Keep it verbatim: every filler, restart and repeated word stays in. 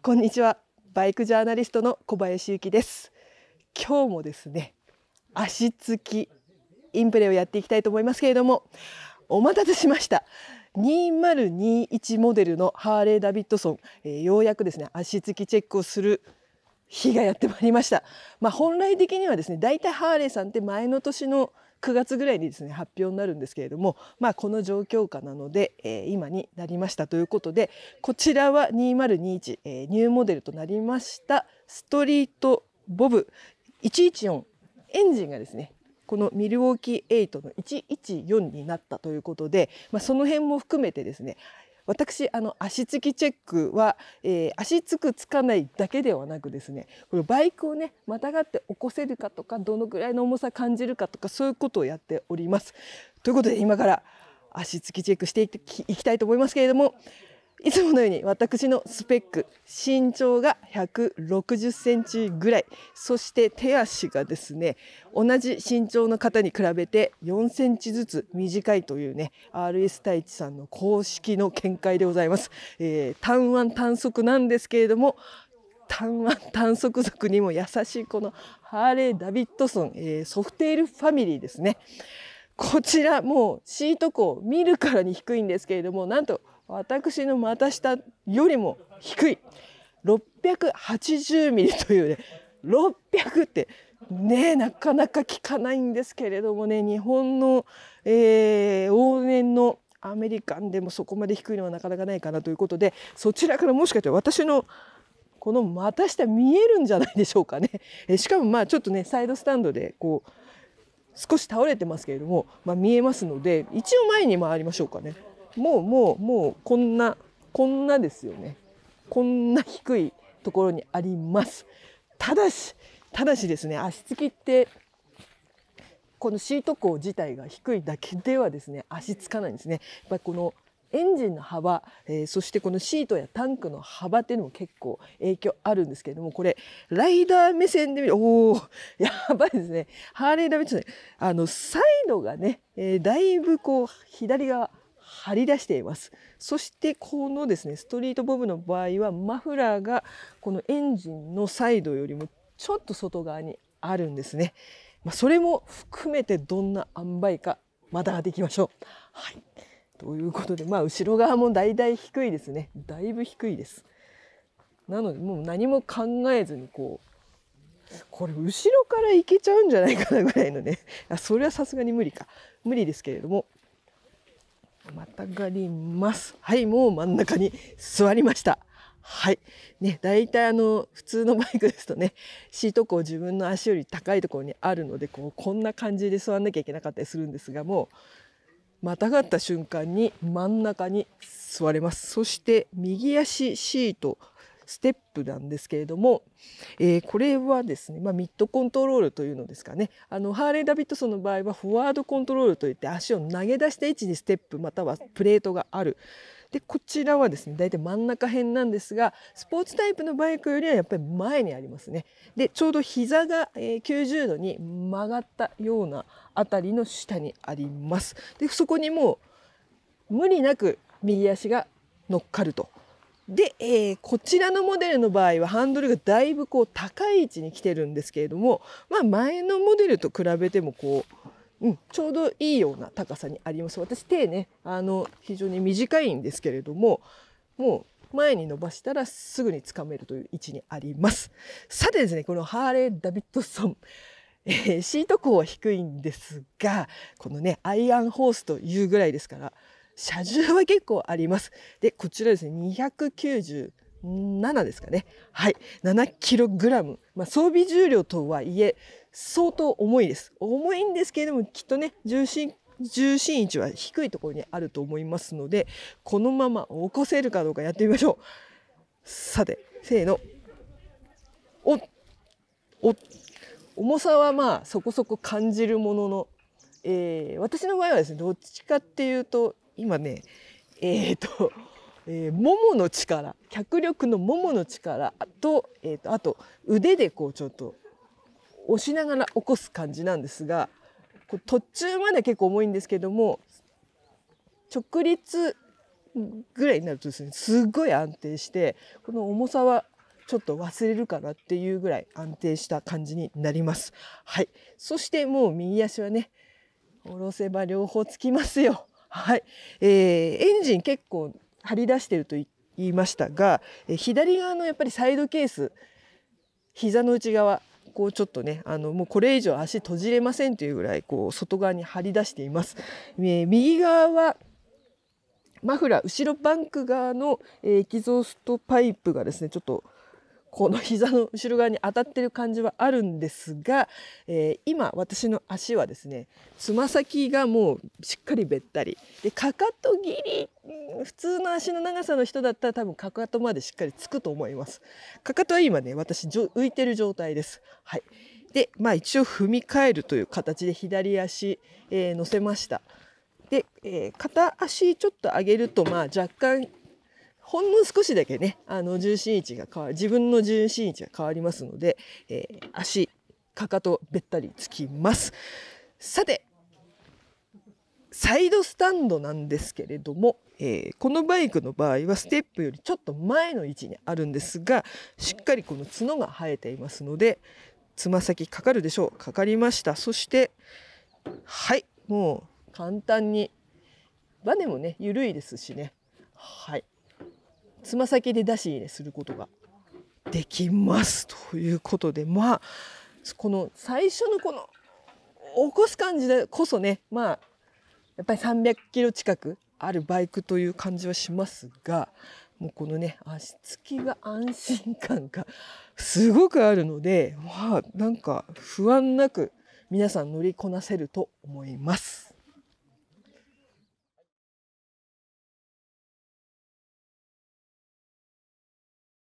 こんにちは、バイクジャーナリストの小林由紀です。今日もですね、足つきインプレをやっていきたいと思いますけれども、お待たせしました。にせんにじゅういちモデルのハーレーダビッドソン、えー、ようやくですね足つきチェックをする日がやってまいりました。まあ、本来的にはですね、だいたいハーレーさんって前の年のくがつぐらいにですね発表になるんですけれども、まあ、この状況下なので、えー、今になりましたということで、こちらはにせんにじゅういち、えー、ニューモデルとなりましたストリートボブいちいちよん、エンジンがですねこのミルウォーキーはちのいちいちよんになったということで、まあ、その辺も含めてですね、私あの足つきチェックは、えー、足つくつかないだけではなくですね、このバイクをねまたがって起こせるかとか、どのぐらいの重さ感じるかとか、そういうことをやっております。ということで、今から足つきチェックしていき、いきたいと思いますけれども、いつものように私のスペック、身長がひゃくろくじゅっセンチぐらい、そして手足がですね同じ身長の方に比べてよんセンチずつ短いというね アールエス 太一さんの公式の見解でございます。えー、単腕単足なんですけれども、単腕単足族にも優しいこのハーレー・ダビッドソン、えー、ソフテールファミリーですね。こちらもうシート高見るからに低いんですけれども、なんと私の股下よりも低いろっぴゃくはちじゅうミリというね、ろっぴゃくってねなかなか聞かないんですけれどもね、日本の、えー、往年のアメリカンでもそこまで低いのはなかなかないかなということで、そちらからもしかして私のこの股下見えるんじゃないでしょうかね。えしかもまあちょっとねサイドスタンドでこう少し倒れてますけれども、まあ、見えますので、一応前に回りましょうかね。もうもうもうこんなこんなですよね。こんな低いところにあります。ただしただしですね、足つきってこのシート高自体が低いだけではですね足つかないんですね。やっぱりこのエンジンの幅、えー、そしてこのシートやタンクの幅っていうのも結構影響あるんですけれども、これライダー目線で見るおーやばいですね。ハーレーダビッドソン、あのサイドがね、えー、だいぶこう左側張り出しています。そしてこのですねストリートボブの場合はマフラーがこのエンジンのサイドよりもちょっと外側にあるんですね。まあ、それも含めてどんな塩梅かまたやっていきましょう。はい、ということで、まあ後ろ側もだいたい低いですね。だいぶ低いです。なのでもう何も考えずにこうこれ後ろからいけちゃうんじゃないかなぐらいのねあそれはさすがに無理か無理ですけれども、またがります。はい、もう真ん中に座りました。はいね、だいたいあの普通のバイクですとねシート高自分の足より高いところにあるので、こうこんな感じで座らなきゃいけなかったりするんですが、もうまたがった瞬間に真ん中に座れます。そして右足シートステップなんですけれども、えー、これはですね、まあ、ミッドコントロールというのですかね、あのハーレー・ダビッドソンの場合はフォワードコントロールといって足を投げ出した位置にステップまたはプレートがある。でこちらはですね大体真ん中辺なんですが、スポーツタイプのバイクよりはやっぱり前にありますね。でちょうど膝がきゅうじゅうどに曲がったようなあたりの下にあります。でそこにもう無理なく右足が乗っかると。で、えー、こちらのモデルの場合はハンドルがだいぶこう高い位置に来てるんですけれども、まあ、前のモデルと比べてもこう、うん、ちょうどいいような高さにあります。私手ねあの非常に短いんですけれども、もう前に伸ばしたらすぐにつかめるという位置にあります。さてですね、このハーレー・ダビッドソン、えー、シート高は低いんですが、このねアイアンホースというぐらいですから車重は結構あります。でこちらですねにひゃくきゅうじゅうななですかね。はい、ななキログラム、まあ、装備重量とはいえ相当重いです。重いんですけれども、きっとね重心重心位置は低いところにあると思いますので、このまま起こせるかどうかやってみましょう。さてせーの、おっおっ重さはまあそこそこ感じるものの、えー、私の場合はですねどっちかっていうと今ねえっ、ー、と、えー、ももの力、脚力のももの力と、えー、とあと腕でこうちょっと押しながら起こす感じなんですが、こう途中まで結構重いんですけども、直立ぐらいになるとですね、すっごい安定して、この重さはちょっと忘れるかなっていうぐらい安定した感じになります。はい、そしてもう右足はね、下ろせば両方つきますよ。はい、えー、エンジン結構張り出してると言いましたが、えー、左側のやっぱりサイドケース、膝の内側こうちょっとね、あのもうこれ以上足閉じれませんというぐらいこう外側に張り出しています。えー、右側はマフラー、後ろバンク側のエキゾーストパイプがですね、ちょっとこの膝の後ろ側に当たってる感じはあるんですが、えー、今私の足はですね、つま先がもうしっかりべったりで、かかとギリ、普通の足の長さの人だったら多分かかとまでしっかりつくと思います。かかとは今ね、私浮いてる状態です。はい、でまあ一応踏み替えるという形で左足、えー、乗せました。で、えー、片足ちょっと上げると、まあ若干ほんの少しだけね、あの重心位置が変わる、自分の重心位置が変わりますので、えー、足、かかとべったりつきます。さて、サイドスタンドなんですけれども、えー、このバイクの場合はステップよりちょっと前の位置にあるんですが、しっかりこの角が生えていますので、つま先かかるでしょう。かかりました。そして、はい、もう簡単に、バネもね、緩いですしね。はい。つま先で出し入れすることができますということで、まあこの最初のこの起こす感じでこそね、まあやっぱりさんびゃくキロ近くあるバイクという感じはしますが、もうこのね足つきが安心感がすごくあるので、まあなんか不安なく皆さん乗りこなせると思います。